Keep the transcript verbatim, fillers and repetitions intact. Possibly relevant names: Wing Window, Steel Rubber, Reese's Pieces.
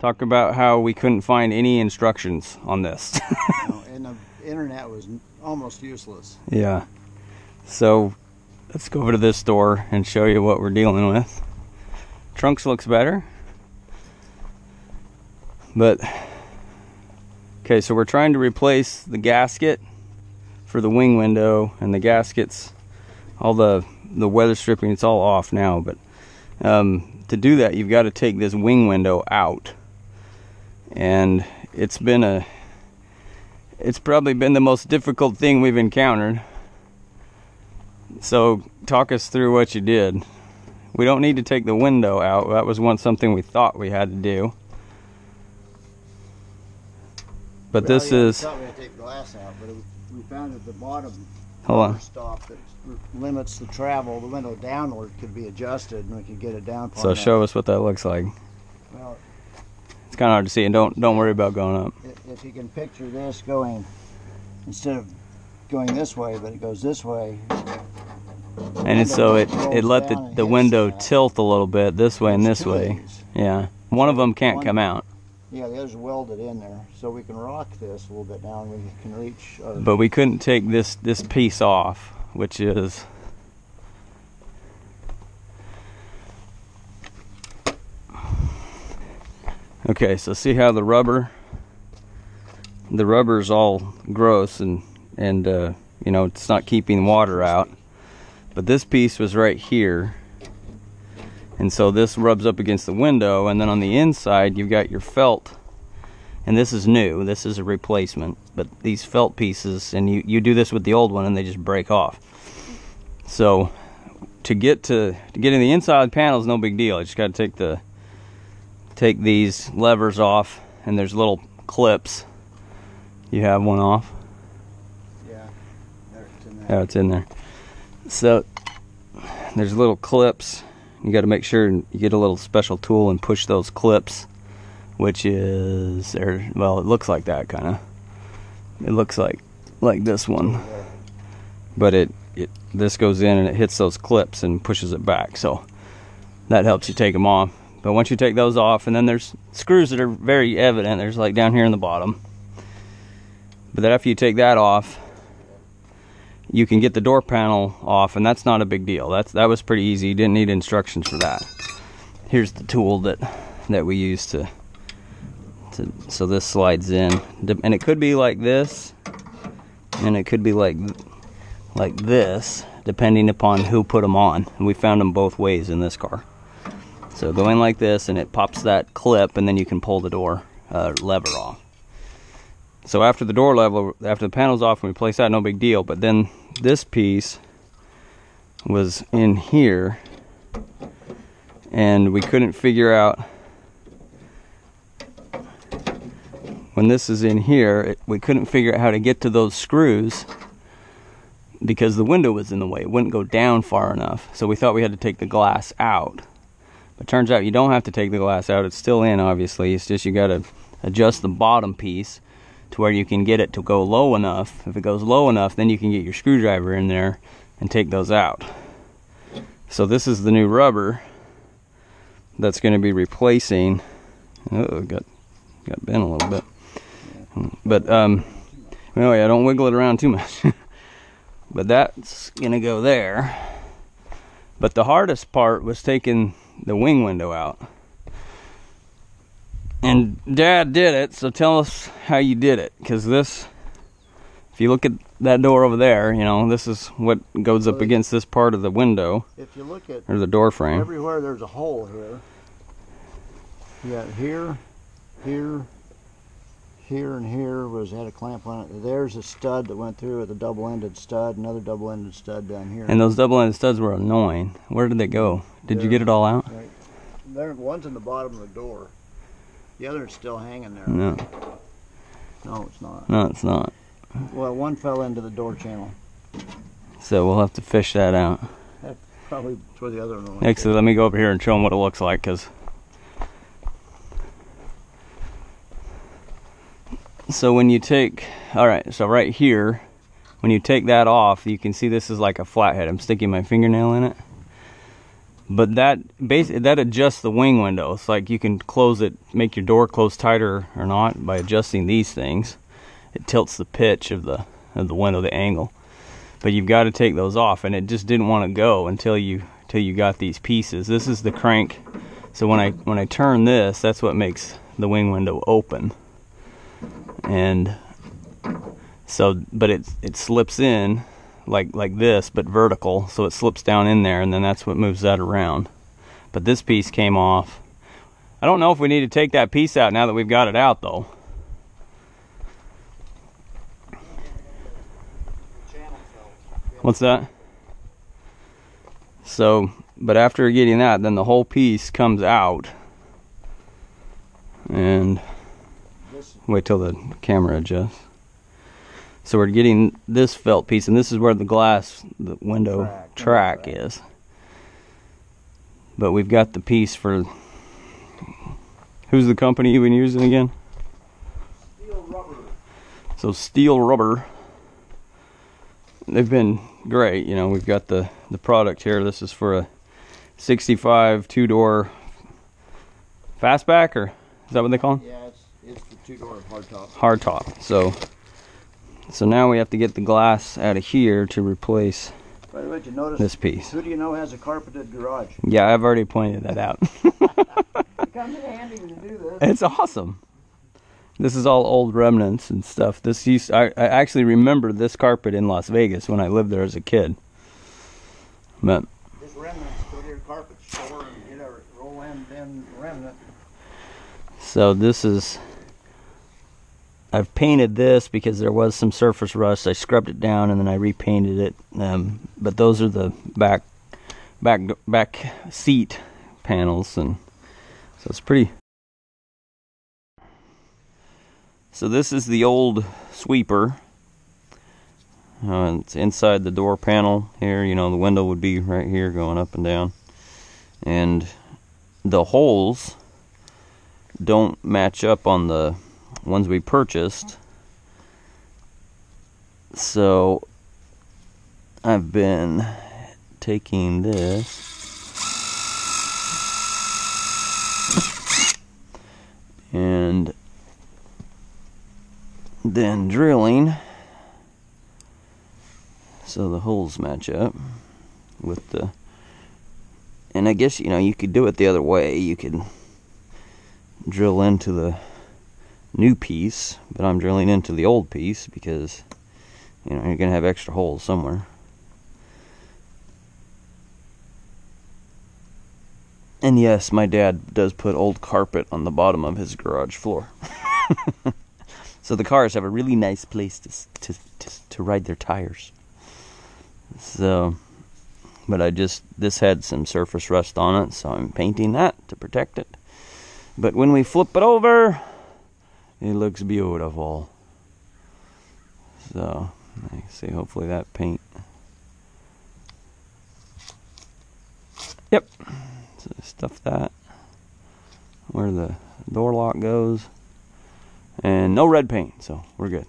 Talk about how we couldn't find any instructions on this. No, and the internet was almost useless. Yeah. So let's go over to this door and show you what we're dealing with. Trunks looks better. But, okay, so we're trying to replace the gasket for the wing window, and the gaskets, all the, the weather stripping, it's all off now. But um, to do that, you've got to take this wing window out. And it's been a, it's probably been the most difficult thing we've encountered. So talk us through what you did. We don't need to take the window out. That was one something we thought we had to do. But well, this yeah, is. We thought we had to take glass out, but it, we found at the bottom rubber stop that limits the travel. The window downward could be adjusted, and we could get it down. So show that. us what that looks like. Well, it's kind of hard to see, and don't don't worry about going up. If you can picture this going, instead of going this way, but it goes this way. And so it it let the the window tilt a little bit this way and this way. Yeah, one of them can't come out. Yeah, the other's welded in there, so we can rock this a little bit down. We can reach. Uh, but we couldn't take this this piece off, which is okay. So see how the rubber, the rubber's all gross and and uh, you know, it's not keeping water out. But this piece was right here. And so this rubs up against the window, and then on the inside you've got your felt, and this is new, this is a replacement, but these felt pieces, and you, you do this with the old one and they just break off. So to get to, to get in the inside panel is no big deal. You just got to take the take these levers off, and there's little clips. You have one off? Yeah, there, it's in there. Oh, it's in there. So there's little clips. You got to make sure you get a little special tool and push those clips, which is there. Well, it looks like that kind of. It looks like like this one, but it it this goes in and it hits those clips and pushes it back. So that helps you take them off. But once you take those off, and then there's screws that are very evident. There's like down here in the bottom. But then after you take that off, you can get the door panel off, and that's not a big deal. That's that was pretty easy. You didn't need instructions for that. Here's the tool that that we use to, to so this slides in, and it could be like this, and it could be like like this, depending upon who put them on. And we found them both ways in this car. So go in like this, and it pops that clip, and then you can pull the door uh, lever off. So after the door level, after the panel's off and we place that, no big deal. But then this piece was in here, and we couldn't figure out when this is in here. It, we couldn't figure out how to get to those screws because the window was in the way. It wouldn't go down far enough. So we thought we had to take the glass out. But turns out you don't have to take the glass out. It's still in, obviously. It's just you got to adjust the bottom piece to where you can get it to go low enough. If it goes low enough, then you can get your screwdriver in there and take those out. So this is the new rubber that's going to be replacing. Uh-oh, got got bent a little bit. But um, anyway, I don't wiggle it around too much. But that's going to go there. But the hardest part was taking the wing window out. And Dad did it, so tell us how you did it, because this, if you look at that door over there, you know, this is what goes up against this part of the window. If you look at, or the door frame, everywhere there's a hole here. Yeah, here, here, here, and here was had a clamp on it. There's a stud that went through with a double-ended stud, another double-ended stud down here. And those double-ended studs were annoying. Where did they go? Did there, you get it all out? Right. There, one's in the bottom of the door. The other's still hanging there. No. No, it's not. No, it's not. Well, one fell into the door channel. So we'll have to fish that out. That's probably where the other one went. Actually, let me go over here and show them what it looks like, because... So when you take... Alright, so right here, when you take that off, you can see this is like a flathead. I'm sticking my fingernail in it. But that basically that adjusts the wing window. It's like you can close it, make your door close tighter or not by adjusting these things. It tilts the pitch of the of the window, the angle. But you've got to take those off, and it just didn't want to go until you until you got these pieces. This is the crank. So when I when I turn this, that's what makes the wing window open. And so, but it it slips in. Like like this, but vertical, so it slips down in there, and then that's what moves that around. But this piece came off. I don't know if we need to take that piece out now that we've got it out, though. What's that? So, but after getting that, then the whole piece comes out. And wait till the camera adjusts. So we're getting this felt piece, and this is where the glass, the window track, track is. But we've got the piece for, who's the company you've been using again? Steel Rubber. So Steel Rubber, they've been great. You know, we've got the, the product here. This is for a sixty-five two-door fastback, or is that what they call it? Yeah, it's, it's the two-door hardtop. Hardtop, so. So now we have to get the glass out of here to replace By the way, you notice, this piece. Who do you know has a carpeted garage? Yeah, I've already pointed that out. It comes in handy to do this. It's awesome. This is all old remnants and stuff. This used, I, I actually remember this carpet in Las Vegas when I lived there as a kid. But this remnants go to your carpet store and get a roll in bin remnant. So this is. I've painted this because there was some surface rust. I scrubbed it down and then I repainted it. Um, but those are the back, back, back seat panels, and so it's pretty. So this is the old sweeper. Uh, it's inside the door panel here. You know, the window would be right here, going up and down, and the holes don't match up on the ones we purchased, so I've been taking this and then drilling so the holes match up with the, and I guess, you know, you could do it the other way. You could drill into the new piece, but I'm drilling into the old piece because, you know, you're gonna have extra holes somewhere. And yes, my dad does put old carpet on the bottom of his garage floor. So the cars have a really nice place to, to, to, to ride their tires. So, but I just, this had some surface rust on it, so I'm painting that to protect it. But when we flip it over, it looks beautiful. So, I see, hopefully that paint. Yep. So stuff that where the door lock goes. And no red paint, so we're good.